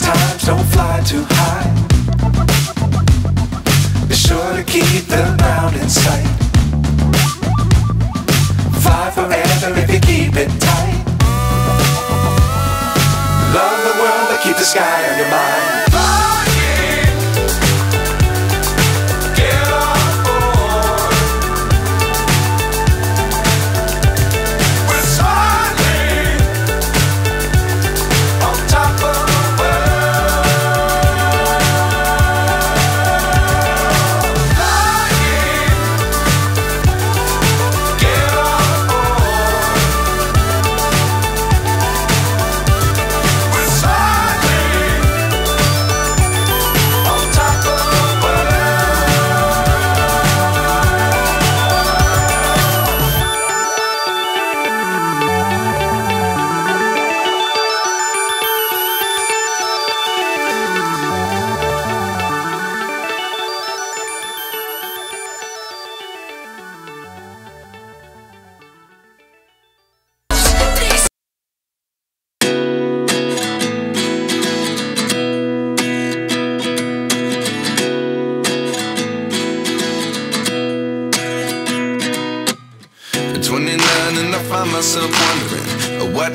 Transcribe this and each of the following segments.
Times don't fly too high. Be sure to keep the ground in sight. Fly forever if you keep it tight. Love the world, but keep the sky on your mind. Myself wondering what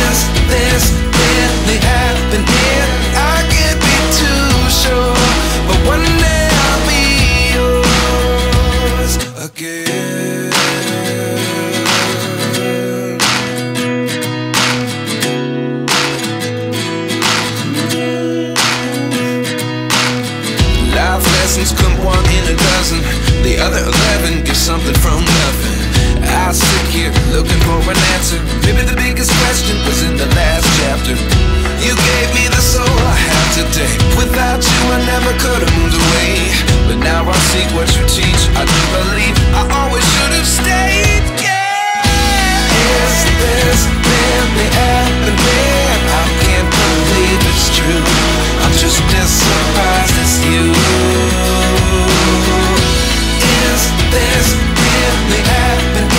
Is this really happening? I can't be too sure, but one day I'll be yours again. Life lessons come one in a dozen, the other 11 get something from nothing. I sit here looking for an answer. Maybe the biggest question was in the last chapter. You gave me the soul I have today. Without you I never could have moved away. But now I seek what you teach. I do believe I always should have stayed. Yeah. Is this really happening? I can't believe it's true. I'm just as surprised as you. Is this really happening?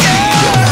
be yours.